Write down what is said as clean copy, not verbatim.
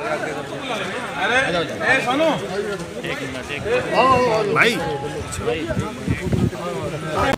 अरे सुनो भाई।